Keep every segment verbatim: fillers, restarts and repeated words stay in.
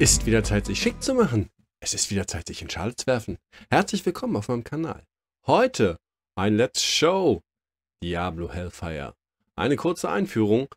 ist wieder Zeit, sich schick zu machen. Es ist wieder Zeit, sich in Schale zu werfen. Herzlich willkommen auf meinem Kanal. Heute ein Let's Show Diablo Hellfire. Eine kurze Einführung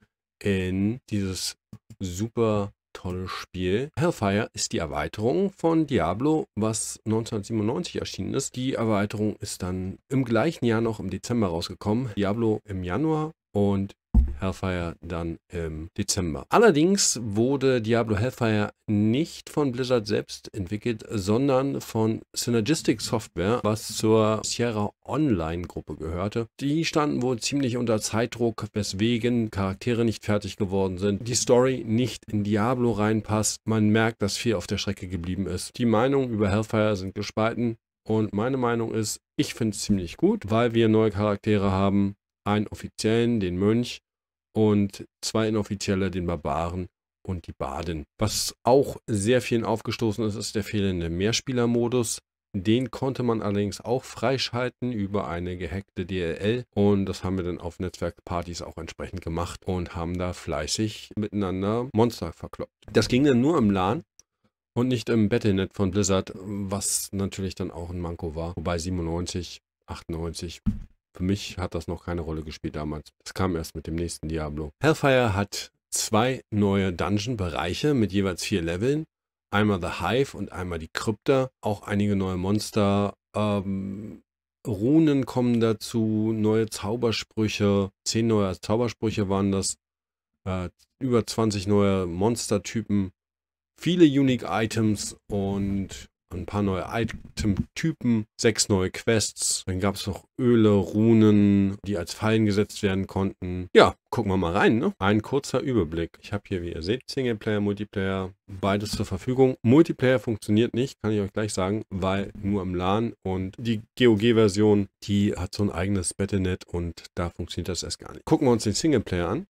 in dieses super tolle Spiel. Hellfire ist die Erweiterung von Diablo, was neunzehnhundertsiebenundneunzig erschienen ist. Die Erweiterung ist dann im gleichen Jahr noch im Dezember rausgekommen. Diablo im Januar und Hellfire dann im Dezember. Allerdings wurde Diablo Hellfire nicht von Blizzard selbst entwickelt, sondern von Synergistic Software, was zur Sierra Online-Gruppe gehörte. Die standen wohl ziemlich unter Zeitdruck, weswegen Charaktere nicht fertig geworden sind, die Story nicht in Diablo reinpasst. Man merkt, dass viel auf der Strecke geblieben ist. Die Meinungen über Hellfire sind gespalten und meine Meinung ist, ich finde es ziemlich gut, weil wir neue Charaktere haben. Einen offiziellen, den Mönch, und zwei inoffizielle, den Barbaren und die Baden. Was auch sehr vielen aufgestoßen ist, ist der fehlende Mehrspielermodus. Den konnte man allerdings auch freischalten über eine gehackte D L L und das haben wir dann auf Netzwerkpartys auch entsprechend gemacht und haben da fleißig miteinander Monster verkloppt. Das ging dann nur im LAN und nicht im Battlenet von Blizzard, was natürlich dann auch ein Manko war. Wobei siebenundneunzig, achtundneunzig... Für mich hat das noch keine Rolle gespielt damals. Das kam erst mit dem nächsten Diablo. Hellfire hat zwei neue Dungeon-Bereiche mit jeweils vier Leveln. Einmal The Hive und einmal die Krypta. Auch einige neue Monster. Ähm, Runen kommen dazu. Neue Zaubersprüche. Zehn neue Zaubersprüche waren das. Äh, über zwanzig neue Monstertypen. Viele Unique Items und ein paar neue Item-Typen, sechs neue Quests. Dann gab es noch Öle, Runen, die als Fallen gesetzt werden konnten. Ja, gucken wir mal rein, ne? Ein kurzer Überblick. Ich habe hier, wie ihr seht, Singleplayer, Multiplayer, beides zur Verfügung. Multiplayer funktioniert nicht, kann ich euch gleich sagen, weil nur im LAN, und die G O G-Version, die hat so ein eigenes Battlenet und da funktioniert das erst gar nicht. Gucken wir uns den Singleplayer an.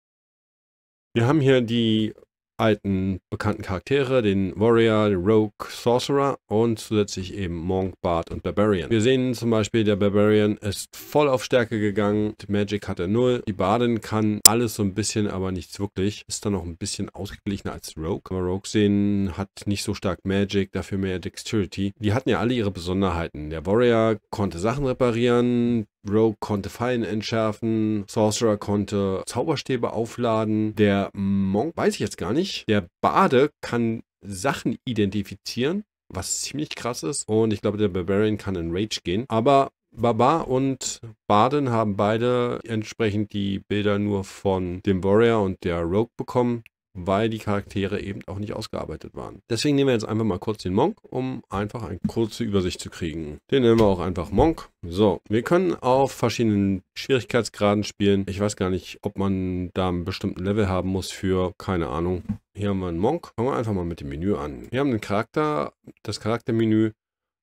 Wir haben hier die alten bekannten Charaktere, den Warrior, den Rogue, Sorcerer und zusätzlich eben Monk, Bard und Barbarian. Wir sehen zum Beispiel, der Barbarian ist voll auf Stärke gegangen, die Magic hat er null, die Bardin kann alles so ein bisschen, aber nichts wirklich, ist dann noch ein bisschen ausgeglichener als Rogue. Aber Rogue sehen, hat nicht so stark Magic, dafür mehr Dexterity. Die hatten ja alle ihre Besonderheiten. Der Warrior konnte Sachen reparieren, Rogue konnte Fallen entschärfen, Sorcerer konnte Zauberstäbe aufladen, der Monk weiß ich jetzt gar nicht, der Bade kann Sachen identifizieren, was ziemlich krass ist, und ich glaube, der Barbarian kann in Rage gehen, aber Barbar und Baden haben beide entsprechend die Bilder nur von dem Warrior und der Rogue bekommen, weil die Charaktere eben auch nicht ausgearbeitet waren. Deswegen nehmen wir jetzt einfach mal kurz den Monk, um einfach eine kurze Übersicht zu kriegen. Den nehmen wir auch einfach Monk. So, wir können auf verschiedenen Schwierigkeitsgraden spielen. Ich weiß gar nicht, ob man da einen bestimmten Level haben muss für, keine Ahnung. Hier haben wir einen Monk. Fangen wir einfach mal mit dem Menü an. Wir haben den Charakter, das Charaktermenü.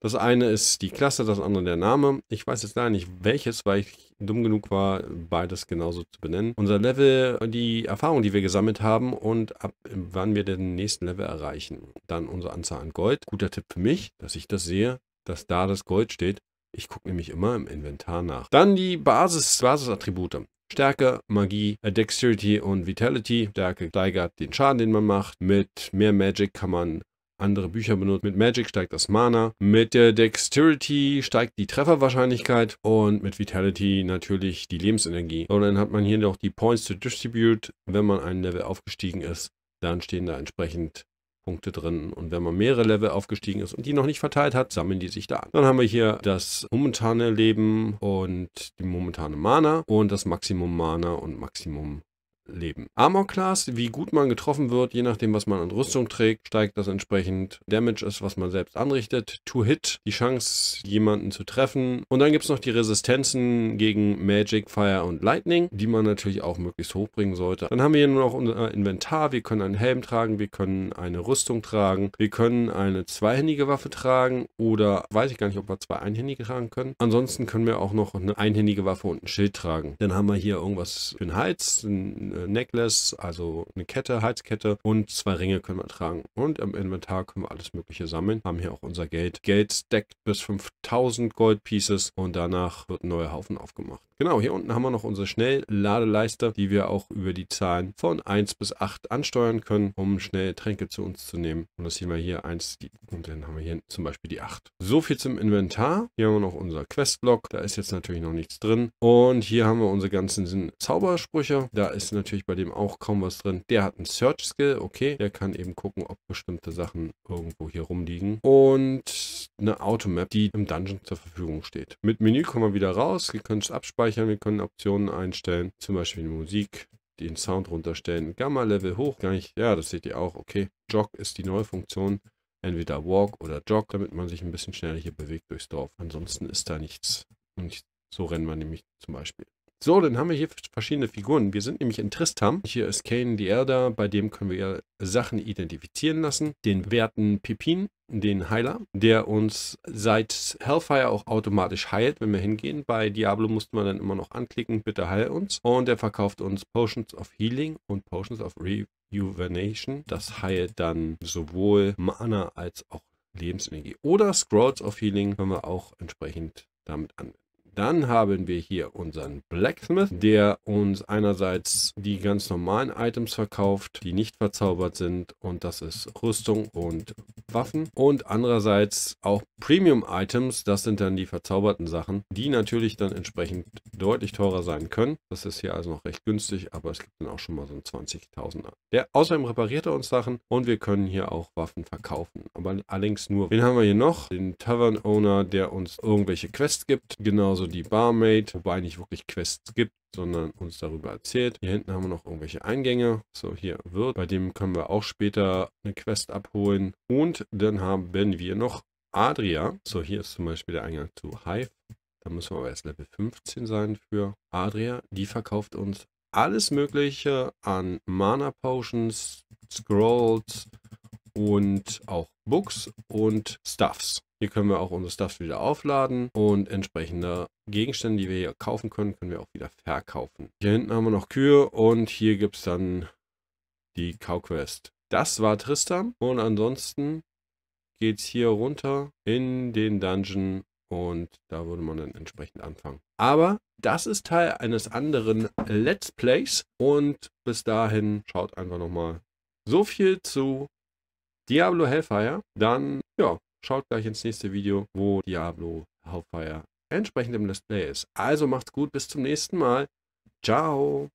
Das eine ist die Klasse, das andere der Name. Ich weiß jetzt leider nicht welches, weil ich dumm genug war, beides genauso zu benennen. Unser Level, die Erfahrung, die wir gesammelt haben und ab wann wir den nächsten Level erreichen. Dann unsere Anzahl an Gold. Guter Tipp für mich, dass ich das sehe, dass da das Gold steht. Ich gucke nämlich immer im Inventar nach. Dann die Basis, Basisattribute. Stärke, Magie, Dexterity und Vitality. Stärke steigert den Schaden, den man macht. Mit mehr Magic kann man andere Bücher benutzt. Mit Magic steigt das Mana. Mit der Dexterity steigt die Trefferwahrscheinlichkeit. Und mit Vitality natürlich die Lebensenergie. Und dann hat man hier noch die Points to Distribute. Wenn man ein Level aufgestiegen ist, dann stehen da entsprechend Punkte drin. Und wenn man mehrere Level aufgestiegen ist und die noch nicht verteilt hat, sammeln die sich da an. Dann haben wir hier das momentane Leben und die momentane Mana. Und das Maximum Mana und Maximum Leben. Armor Class, wie gut man getroffen wird, je nachdem, was man an Rüstung trägt, steigt das entsprechend. Damage ist, was man selbst anrichtet. Two-Hit, die Chance, jemanden zu treffen. Und dann gibt es noch die Resistenzen gegen Magic, Fire und Lightning, die man natürlich auch möglichst hochbringen sollte. Dann haben wir hier nur noch unser Inventar. Wir können einen Helm tragen, wir können eine Rüstung tragen, wir können eine zweihändige Waffe tragen oder weiß ich gar nicht, ob wir zwei einhändige tragen können. Ansonsten können wir auch noch eine einhändige Waffe und ein Schild tragen. Dann haben wir hier irgendwas für den Hals, ein ein Necklace, also eine Kette, Halskette und zwei Ringe können wir tragen. Und im Inventar können wir alles Mögliche sammeln. Haben hier auch unser Geld. Geld stackt bis fünftausend Gold-Pieces und danach wird ein neuer Haufen aufgemacht. Genau, hier unten haben wir noch unsere Schnelladeleiste, die wir auch über die Zahlen von eins bis acht ansteuern können, um schnell Tränke zu uns zu nehmen. Und das sehen wir hier eins, die, und dann haben wir hier zum Beispiel die acht. So viel zum Inventar. Hier haben wir noch unser Questblock. Da ist jetzt natürlich noch nichts drin. Und hier haben wir unsere ganzen Zaubersprüche. Da ist natürlich bei dem auch kaum was drin. Der hat einen Search-Skill. Okay, der kann eben gucken, ob bestimmte Sachen irgendwo hier rumliegen. Und eine Automap, die im Dungeon zur Verfügung steht. Mit Menü kommen wir wieder raus. Wir können es abspeichern. Wir können Optionen einstellen. Zum Beispiel die Musik, den Sound runterstellen. Gamma-Level hoch. Gar nicht. Ja, das seht ihr auch. Okay, Jog ist die neue Funktion. Entweder Walk oder Jog, damit man sich ein bisschen schneller hier bewegt durchs Dorf. Ansonsten ist da nichts. Und so rennen wir nämlich zum Beispiel. So, dann haben wir hier verschiedene Figuren. Wir sind nämlich in Tristram. Hier ist Kane die Erda, bei dem können wir Sachen identifizieren lassen. Den werten Pipin, den Heiler, der uns seit Hellfire auch automatisch heilt, wenn wir hingehen. Bei Diablo mussten wir dann immer noch anklicken, bitte heil uns. Und er verkauft uns Potions of Healing und Potions of Rejuvenation. Das heilt dann sowohl Mana als auch Lebensenergie. Oder Scrolls of Healing können wir auch entsprechend damit anwenden. Dann haben wir hier unseren Blacksmith, der uns einerseits die ganz normalen Items verkauft, die nicht verzaubert sind. Und das ist Rüstung und Waffen. Und andererseits auch Premium-Items, das sind dann die verzauberten Sachen, die natürlich dann entsprechend deutlich teurer sein können. Das ist hier also noch recht günstig, aber es gibt dann auch schon mal so einen zwanzigtausender. Der außerdem repariert er uns Sachen und wir können hier auch Waffen verkaufen. Aber allerdings nur. Wen haben wir hier noch? Den Tavern-Owner, der uns irgendwelche Quests gibt. Genauso die Barmaid, wobei nicht wirklich Quests gibt, sondern uns darüber erzählt. Hier hinten haben wir noch irgendwelche Eingänge. So, hier wird. Bei dem können wir auch später eine Quest abholen. Und dann haben wir noch Adria. So, hier ist zum Beispiel der Eingang zu Hive. Da müssen wir aber erst Level fünfzehn sein für Adria. Die verkauft uns alles Mögliche an Mana Potions, Scrolls und auch Books und Stuffs. Hier können wir auch unsere Stuff wieder aufladen und entsprechende Gegenstände, die wir hier kaufen können, können wir auch wieder verkaufen. Hier hinten haben wir noch Kühe und hier gibt es dann die Cow-Quest. Das war Tristram und ansonsten geht es hier runter in den Dungeon und da würde man dann entsprechend anfangen. Aber das ist Teil eines anderen Let's Plays und bis dahin schaut einfach nochmal so viel zu Diablo Hellfire. Dann, ja. Schaut gleich ins nächste Video, wo Diablo Hellfire entsprechend im Let's Play ist. Also macht's gut, bis zum nächsten Mal. Ciao.